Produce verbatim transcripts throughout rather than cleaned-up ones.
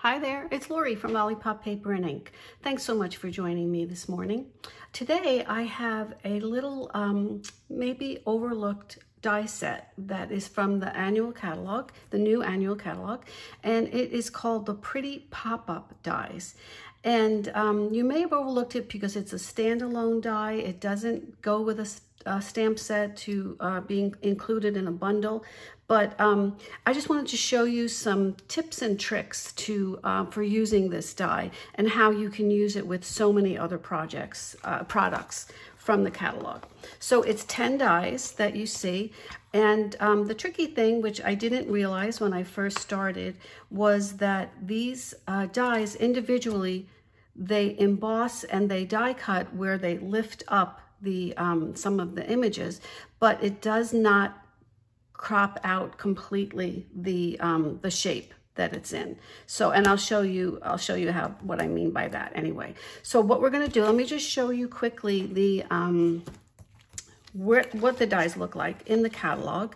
Hi there, it's Lori from Lollipop Paper and Ink. Thanks so much for joining me this morning. Today I have a little um, maybe overlooked die set that is from the annual catalog, the new annual catalog, and it is called the Pretty Pop-Up Dies. And um, you may have overlooked it because it's a standalone die. It doesn't go with a Uh, stamp set to uh, being included in a bundle, but um, I just wanted to show you some tips and tricks to uh, for using this die and how you can use it with so many other projects uh, products from the catalog. So it's ten dies that you see, and um, the tricky thing, which I didn't realize when I first started, was that these uh, dies individually, they emboss and they die cut where they lift up the um, some of the images, but it does not crop out completely the um, the shape that it's in. So, and I'll show you I'll show you how what I mean by that anyway. So what we're gonna do, let me just show you quickly the um, where, what the dies look like in the catalog.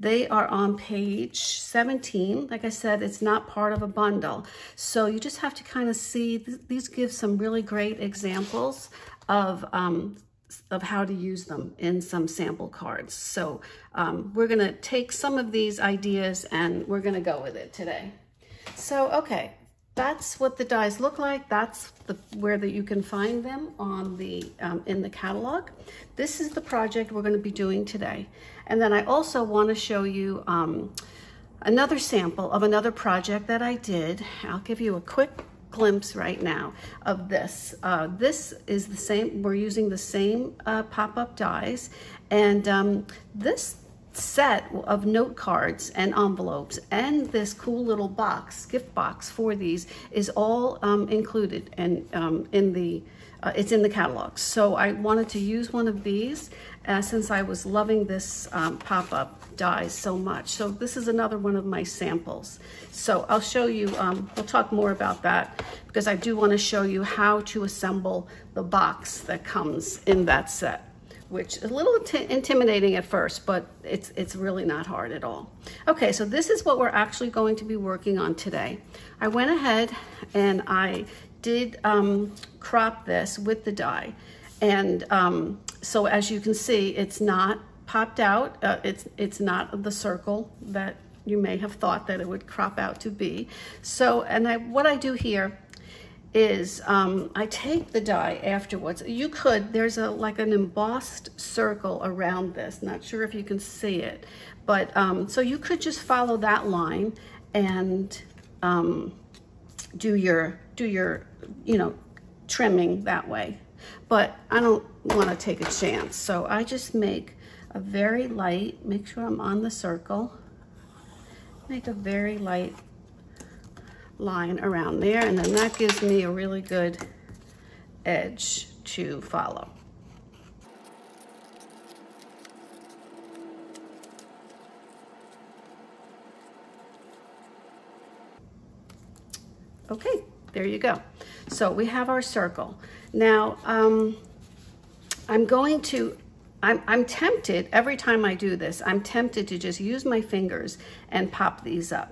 They are on page seventeen. Like I said, it's not part of a bundle, so you just have to kind of see. Th these give some really great examples of um, of how to use them in some sample cards. So um, we're gonna take some of these ideas and we're gonna go with it today. So, okay, that's what the dies look like. That's the, where that you can find them on the um, in the catalog. This is the project we're gonna be doing today. And then I also wanna show you um, another sample of another project that I did. I'll give you a quick glimpse right now of this. Uh, this is the same, we're using the same uh, pop-up dies, and um, this set of note cards and envelopes and this cool little box, gift box for these, is all um, included and um, in the, uh, it's in the catalog. So I wanted to use one of these uh, since I was loving this um, pop-up dies so much. So this is another one of my samples. So I'll show you, um, we'll talk more about that because I do want to show you how to assemble the box that comes in that set, which is a little intimidating at first, but it's, it's really not hard at all. Okay, so this is what we're actually going to be working on today. I went ahead and I did um, crop this with the die. And um, so as you can see, it's not popped out. Uh, it's, it's not the circle that you may have thought that it would crop out to be. So, and I, what I do here is um, I take the die afterwards. You could, there's a like an embossed circle around this. Not sure if you can see it, but um, so you could just follow that line and um, do your, do your, you know, trimming that way. But I don't want to take a chance. So I just make a very light, make sure I'm on the circle, make a very light line around there, and then that gives me a really good edge to follow. Okay, there you go. So we have our circle. Now, um, I'm going to, I'm, I'm tempted, every time I do this, I'm tempted to just use my fingers and pop these up,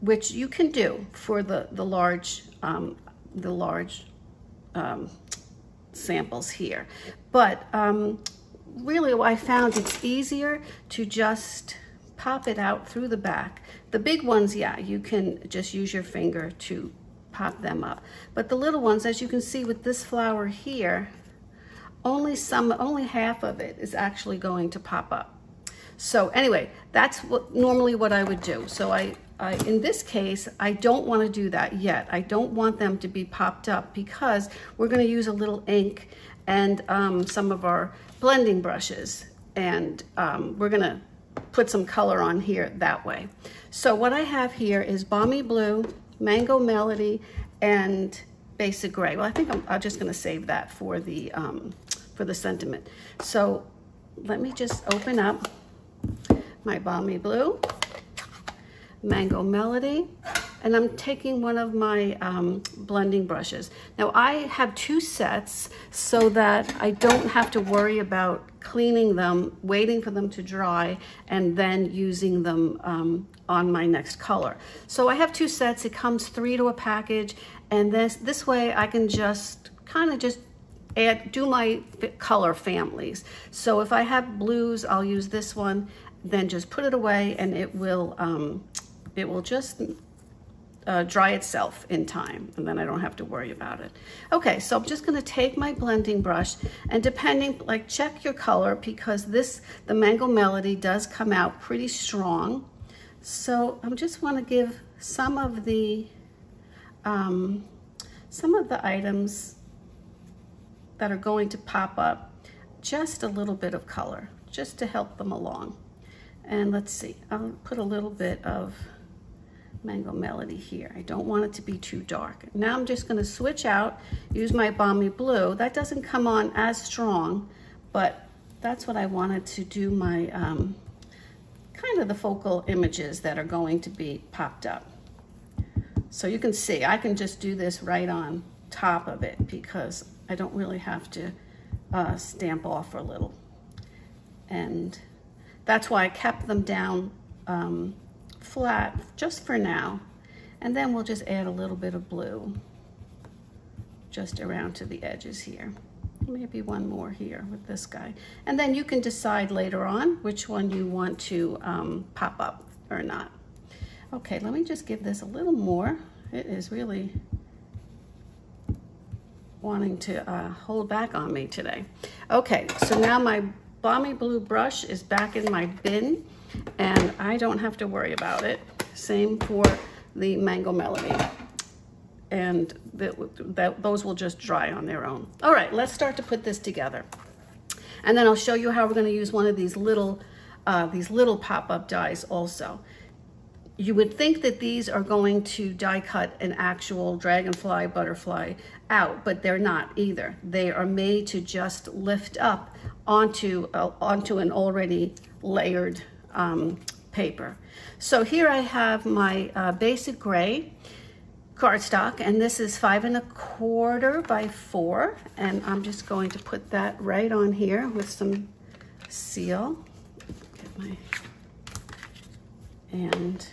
which you can do for the, the large, um, the large um, samples here. But um, really I found it's easier to just pop it out through the back. The big ones, yeah, you can just use your finger to pop them up. But the little ones, as you can see with this flower here, only some, only half of it is actually going to pop up. So anyway, that's what normally what I would do. So I, I, in this case, I don't want to do that yet. I don't want them to be popped up because we're going to use a little ink and um, some of our blending brushes, and um, we're going to put some color on here that way. So what I have here is Balmy Blue, Mango Melody, and Basic Gray. Well, I think I'm, I'm just going to save that for the, um, for the sentiment. So let me just open up my Balmy Blue, Mango Melody, and I'm taking one of my um, blending brushes. Now I have two sets so that I don't have to worry about cleaning them, waiting for them to dry, and then using them um, on my next color. So I have two sets, it comes three to a package, and this, this way I can just kind of just add, do my color families. So if I have blues, I'll use this one, then just put it away and it will um, it will just uh, dry itself in time, and then I don't have to worry about it. Okay, so I'm just gonna take my blending brush, and depending, like check your color, because this, the Mango Melody does come out pretty strong. So I just wanna give some of the, um, some of the items that are going to pop up just a little bit of color, just to help them along. And let's see, I'll put a little bit of Mango Melody here. I don't want it to be too dark. Now I'm just gonna switch out, use my Balmy Blue. That doesn't come on as strong, but that's what I wanted to do, my, um, kind of the focal images that are going to be popped up. So you can see, I can just do this right on top of it because I don't really have to uh, stamp off a little. And that's why I kept them down um, flat just for now. And then we'll just add a little bit of blue just around to the edges here. Maybe one more here with this guy. And then you can decide later on which one you want to um, pop up or not. Okay, let me just give this a little more. It is really wanting to uh, hold back on me today. Okay, so now my Balmy Blue brush is back in my bin, and I don't have to worry about it. Same for the Mango Melody. And that, that, those will just dry on their own. All right, let's start to put this together. And then I'll show you how we're gonna use one of these little, uh, these little pop-up dies also. You would think that these are going to die cut an actual dragonfly, butterfly out, but they're not either. They are made to just lift up onto, uh, onto an already layered um, paper. So here I have my uh, basic gray cardstock, and this is five and a quarter by four. And I'm just going to put that right on here with some seal. Get my, and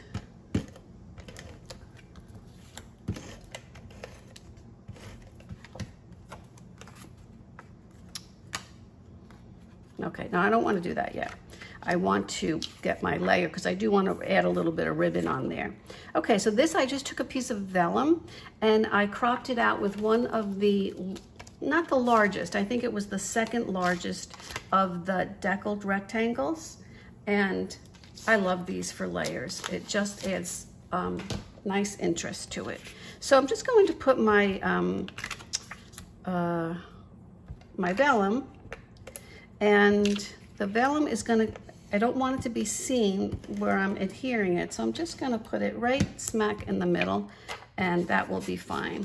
okay, now I don't want to do that yet. I want to get my layer because I do want to add a little bit of ribbon on there. Okay, so this, I just took a piece of vellum and I cropped it out with one of the, not the largest, I think it was the second largest of the deckled rectangles. And I love these for layers. It just adds um, nice interest to it. So I'm just going to put my, um, uh, my vellum. And the vellum is gonna, I don't want it to be seen where I'm adhering it, so I'm just gonna put it right smack in the middle, and that will be fine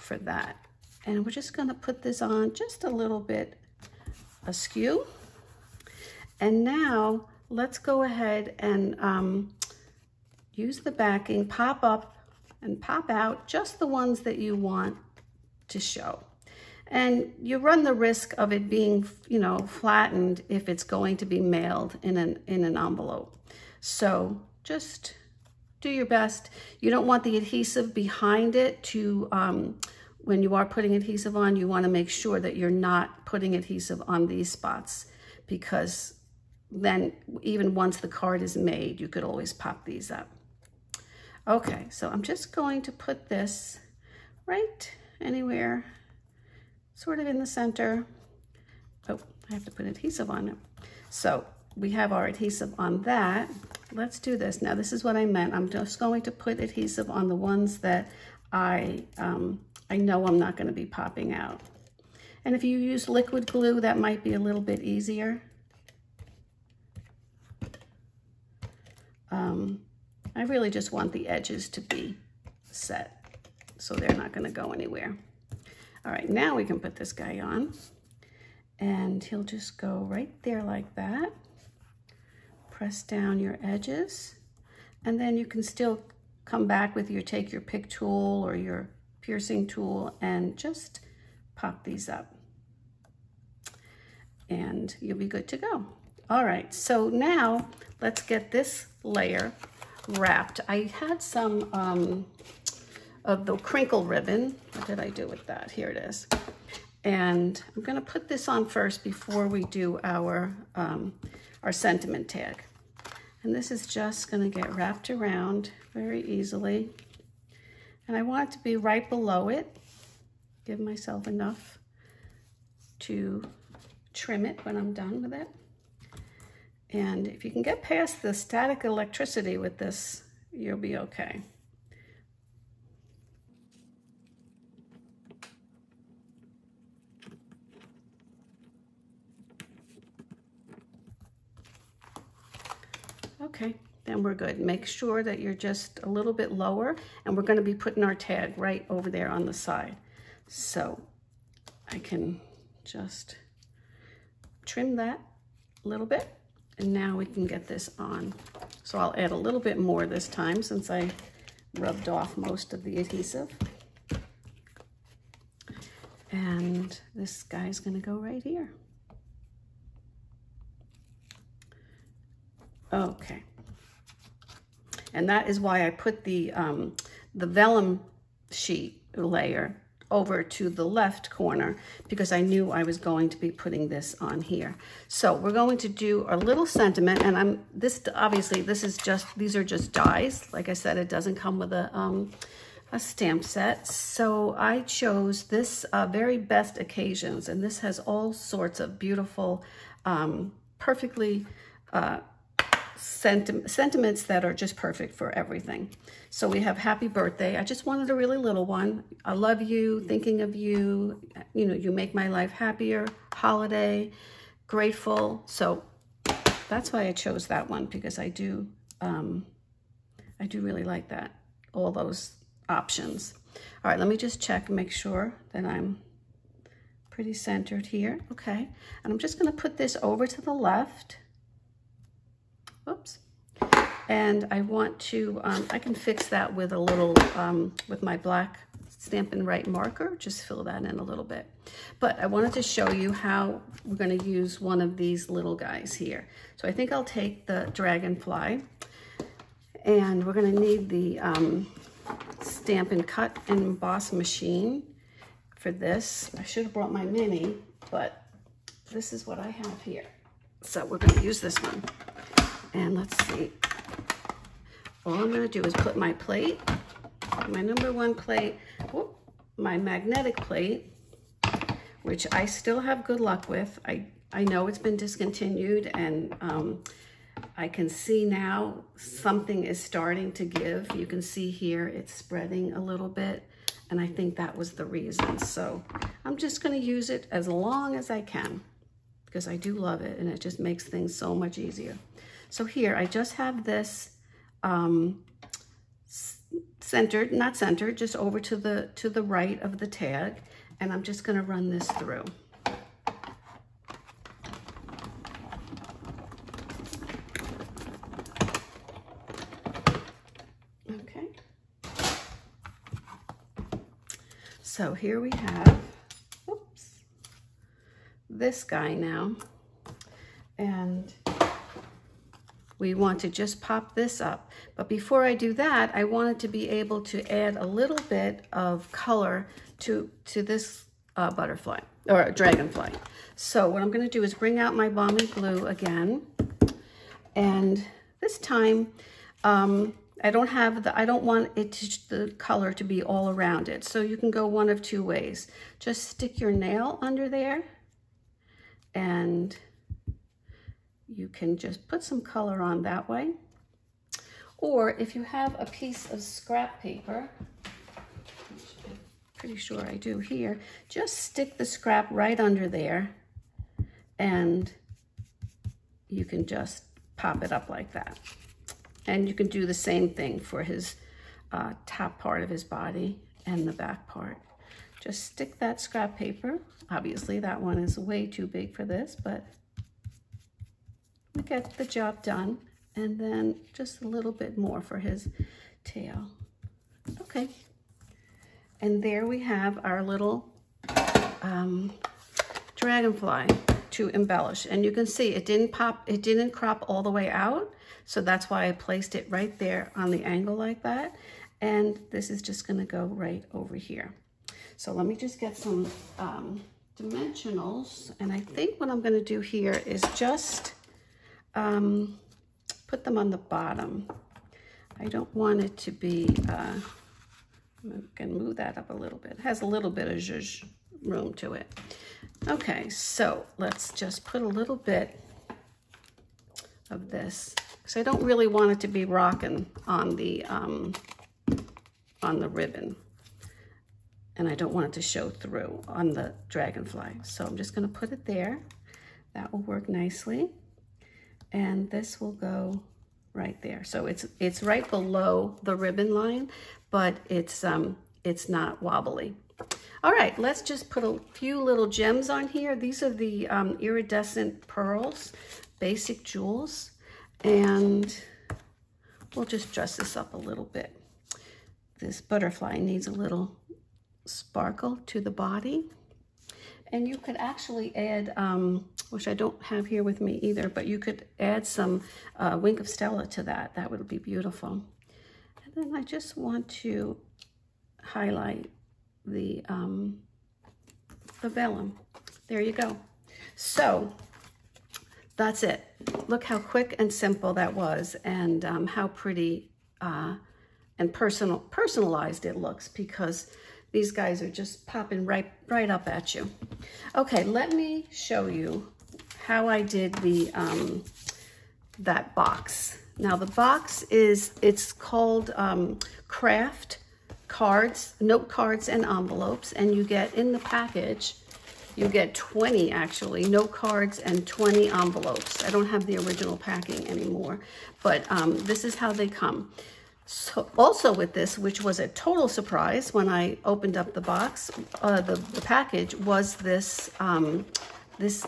for that. And we're just gonna put this on just a little bit askew. And now let's go ahead and um, use the backing, pop up and pop out just the ones that you want to show. And you run the risk of it being, you know, flattened if it's going to be mailed in an, in an envelope. So just do your best. You don't want the adhesive behind it to, um, when you are putting adhesive on, you want to make sure that you're not putting adhesive on these spots, because then even once the card is made, you could always pop these up. Okay, so I'm just going to put this right anywhere, sort of in the center. Oh, I have to put adhesive on it. So we have our adhesive on that. Let's do this. Now, this is what I meant. I'm just going to put adhesive on the ones that I, um, I know I'm not gonna be popping out. And if you use liquid glue, that might be a little bit easier. Um, I really just want the edges to be set, so they're not gonna go anywhere. All right, now we can put this guy on, and he'll just go right there like that. Press down your edges, and then you can still come back with your, take your pick tool or your piercing tool and just pop these up. And you'll be good to go. All right, so now let's get this layer wrapped. I had some um, of the crinkle ribbon. What did I do with that? Here it is. And I'm gonna put this on first before we do our, um, our sentiment tag. And this is just gonna get wrapped around very easily. And I want it to be right below it. Give myself enough to trim it when I'm done with it. And if you can get past the static electricity with this, you'll be okay. Okay, then we're good. Make sure that you're just a little bit lower, and we're going to be putting our tag right over there on the side. So I can just trim that a little bit, and now we can get this on. So I'll add a little bit more this time since I rubbed off most of the adhesive. And this guy's going to go right here. Okay, and that is why I put the, um, the vellum sheet layer over to the left corner, because I knew I was going to be putting this on here. So we're going to do a little sentiment, and I'm this obviously this is just these are just dies. Like I said, it doesn't come with a, um, a stamp set. So I chose this uh, Very Best Occasions, and this has all sorts of beautiful, um, perfectly uh, Sentim sentiments that are just perfect for everything. So we have happy birthday. I just wanted a really little one. I love you, thinking of you, you know, you make my life happier, holiday, grateful. So that's why I chose that one, because I do, um, I do really like that, all those options. All right, let me just check and make sure that I'm pretty centered here. Okay, and I'm just gonna put this over to the left. Oops. And I want to, um, I can fix that with a little, um, with my black Stampin' Write marker, just fill that in a little bit. But I wanted to show you how we're going to use one of these little guys here. So I think I'll take the dragonfly, and we're going to need the um, Stampin' Cut Emboss machine for this. I should have brought my mini, but this is what I have here. So we're going to use this one. And let's see, all I'm gonna do is put my plate, my number one plate, whoop, my magnetic plate, which I still have good luck with. I, I know it's been discontinued, and um, I can see now something is starting to give. You can see here it's spreading a little bit, and I think that was the reason. So I'm just gonna use it as long as I can, because I do love it, and it just makes things so much easier. So here, I just have this um, centered, not centered, just over to the, to the right of the tag, and I'm just gonna run this through. Okay. So here we have, oops, this guy now, and we want to just pop this up. But before I do that, I wanted to be able to add a little bit of color to, to this uh, butterfly, or dragonfly. So what I'm gonna do is bring out my Balmy Blue again. And this time, um, I don't have the, I don't want it to, the color to be all around it. So you can go one of two ways. Just stick your nail under there, and you can just put some color on that way. Or if you have a piece of scrap paper, which I'm pretty sure I do here, just stick the scrap right under there, and you can just pop it up like that. And you can do the same thing for his uh, top part of his body and the back part. Just stick that scrap paper. Obviously that one is way too big for this, but get the job done, and then just a little bit more for his tail. Okay. And there we have our little um, dragonfly to embellish. And you can see it didn't pop, it didn't crop all the way out. So that's why I placed it right there on the angle like that. And this is just gonna go right over here. So let me just get some um, dimensionals. And I think what I'm gonna do here is just um, put them on the bottom. I don't want it to be, uh, I'm gonna move that up a little bit. It has a little bit of zhuzh room to it. Okay, so let's just put a little bit of this. So I don't really want it to be rocking on the, um, on the ribbon. And I don't want it to show through on the dragonfly. So I'm just gonna put it there. That will work nicely. And this will go right there. So it's it's right below the ribbon line, but it's um it's not wobbly. All right, let's just put a few little gems on here. These are the um, iridescent pearls, basic jewels, and we'll just dress this up a little bit. This butterfly needs a little sparkle to the body. And you could actually add, um, which I don't have here with me either, but you could add some uh, Wink of Stella to that. That would be beautiful. And then I just want to highlight the, um, the vellum. There you go. So that's it. Look how quick and simple that was, and um, how pretty uh, and personal personalized it looks, because these guys are just popping right, right up at you. Okay, let me show you how I did the um, that box. Now the box is, it's called um, Kraft Cards, Note Cards and Envelopes, and you get in the package, you get twenty actually, note cards and twenty envelopes. I don't have the original packing anymore, but um, this is how they come. So also with this, which was a total surprise when I opened up the box, uh, the, the package, was this, um, this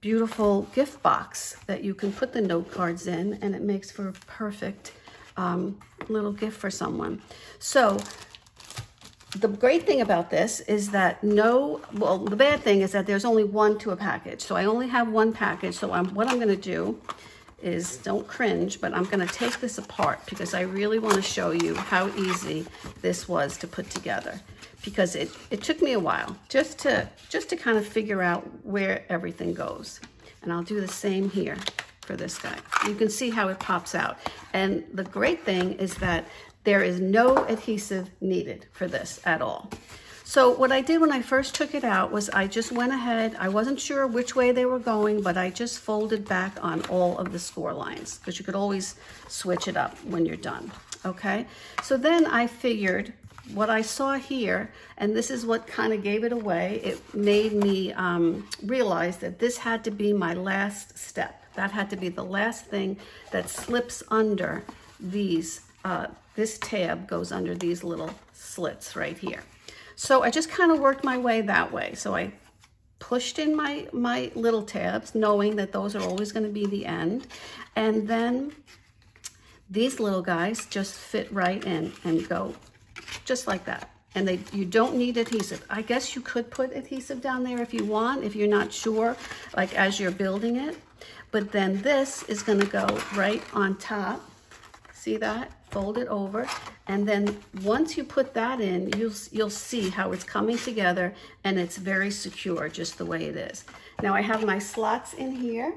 beautiful gift box that you can put the note cards in, and it makes for a perfect um, little gift for someone. So the great thing about this is that no, well, the bad thing is that there's only one to a package. So I only have one package. So I'm, what I'm gonna do is, don't cringe, but I'm gonna take this apart because I really wanna show you how easy this was to put together, because it, it took me a while just to, just to kind of figure out where everything goes. And I'll do the same here for this guy. You can see how it pops out. And the great thing is that there is no adhesive needed for this at all. So what I did when I first took it out was I just went ahead, I wasn't sure which way they were going, but I just folded back on all of the score lines, because you could always switch it up when you're done, okay? So then I figured what I saw here, and this is what kind of gave it away, it made me um, realize that this had to be my last step. That had to be the last thing that slips under these, uh, this tab goes under these little slits right here. So I just kind of worked my way that way. So I pushed in my, my little tabs, knowing that those are always going to be the end. And then these little guys just fit right in and go just like that. And they, you don't need adhesive. I guess you could put adhesive down there if you want, if you're not sure, like as you're building it. But then this is going to go right on top. See that? Fold it over, and then once you put that in, you'll, you'll see how it's coming together, and it's very secure just the way it is. Now I have my slots in here,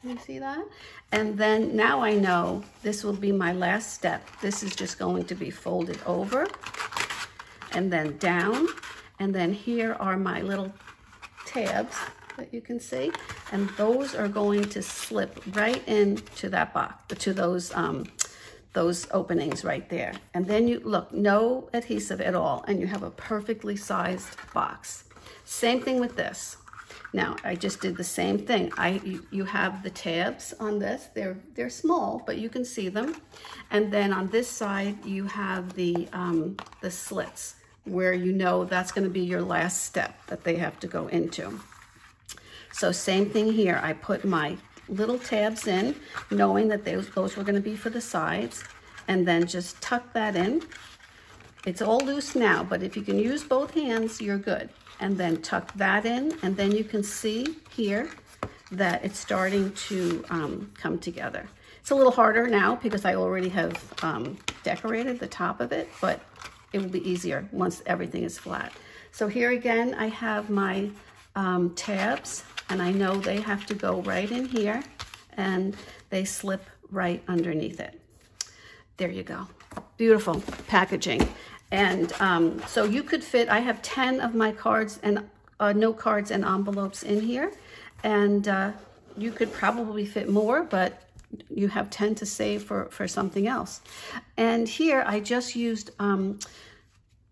can you see that? And then now I know this will be my last step. This is just going to be folded over, and then down, and then here are my little tabs that you can see, and those are going to slip right into that box, to those, um, those openings right there. And then you look, no adhesive at all, and you have a perfectly sized box. Same thing with this. Now I just did the same thing. I you, you have the tabs on this, they're they're small, but you can see them. And then on this side you have the um, the slits, where you know that's going to be your last step that they have to go into. So same thing here, I put my little tabs in, knowing that those, those were going to be for the sides, and then just tuck that in. It's all loose now, but if you can use both hands, you're good. And then tuck that in, and then you can see here that it's starting to um, come together. It's a little harder now because I already have um, decorated the top of it, but it will be easier once everything is flat. So here again, I have my um, tabs, and I know they have to go right in here, and they slip right underneath it. There you go. Beautiful packaging. And um, so you could fit, I have ten of my cards and uh, note cards and envelopes in here. And uh, you could probably fit more, but you have ten to save for, for something else. And here I just used, um,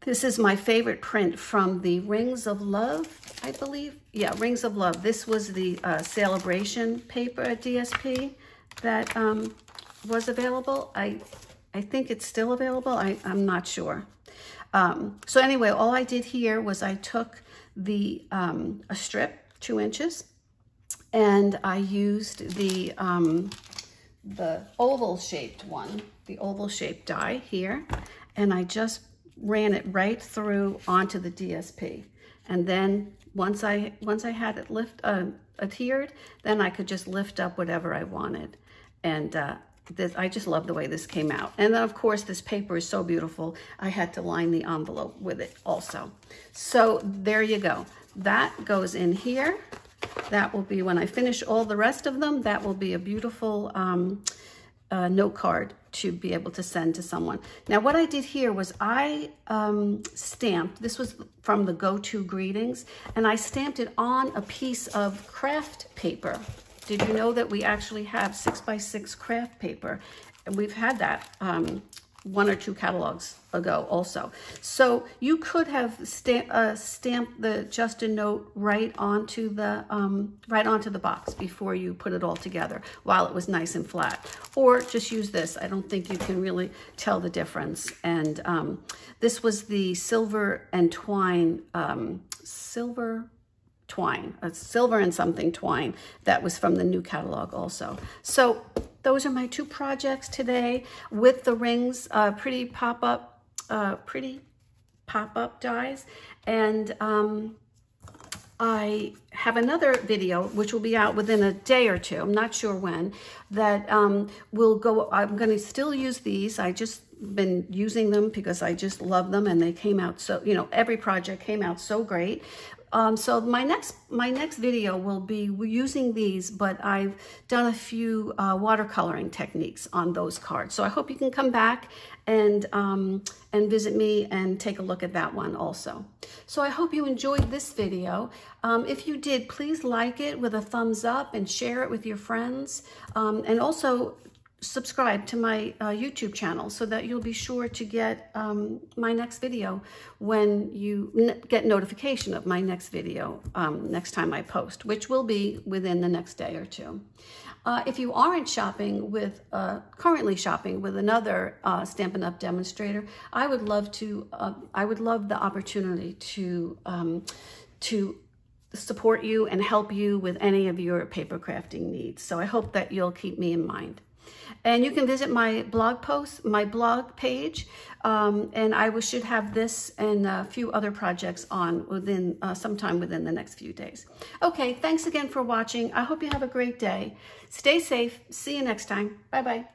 this is my favorite print from the Rings of Love, I believe. Yeah, Rings of Love. This was the uh, celebration paper at D S P that um, was available. I, I think it's still available. I, I'm not sure. Um, so anyway, all I did here was I took the um, a strip, two inches, and I used the um, the oval-shaped one, the oval-shaped die here, and I just ran it right through onto the D S P. And then once I once I had it lift uh, adhered, then I could just lift up whatever I wanted. And uh, this, I just love the way this came out. And then of course this paper is so beautiful, I had to line the envelope with it also. So there you go. That goes in here. That will be, when I finish all the rest of them, that will be a beautiful um, uh, note card to be able to send to someone. Now what I did here was I um, stamped, this was from the Go to Greetings, and I stamped it on a piece of craft paper. Did you know that we actually have six by six craft paper? And we've had that um, one or two catalogs ago also. So you could have stamp, uh, stamped the just a note right onto the um, right onto the box before you put it all together while it was nice and flat. Or just use this. I don't think you can really tell the difference. And um, this was the silver and twine, um, silver twine, a silver and something twine that was from the new catalog also. So those are my two projects today with the rings, uh, pretty pop-up, uh, pretty pop-up dies. And um, I have another video, which will be out within a day or two, I'm not sure when, that um, will go, I'm gonna still use these. I just been using them because I just love them, and they came out so, you know, every project came out so great. Um, so my next my next video will be using these, but I've done a few uh, watercoloring techniques on those cards. So I hope you can come back and um, and visit me and take a look at that one also. So I hope you enjoyed this video. Um, if you did, please like it with a thumbs up and share it with your friends, um, and also subscribe to my uh, YouTube channel so that you'll be sure to get um, my next video when you get notification of my next video um, next time I post, which will be within the next day or two. Uh, if you aren't shopping with, uh, currently shopping with another uh, Stampin' Up! Demonstrator, I would love to, uh, I would love the opportunity to, um, to support you and help you with any of your paper crafting needs. So I hope that you'll keep me in mind. And you can visit my blog post, my blog page, um, and I should have this and a few other projects on within uh, sometime within the next few days. Okay, thanks again for watching. I hope you have a great day. Stay safe. See you next time. Bye-bye.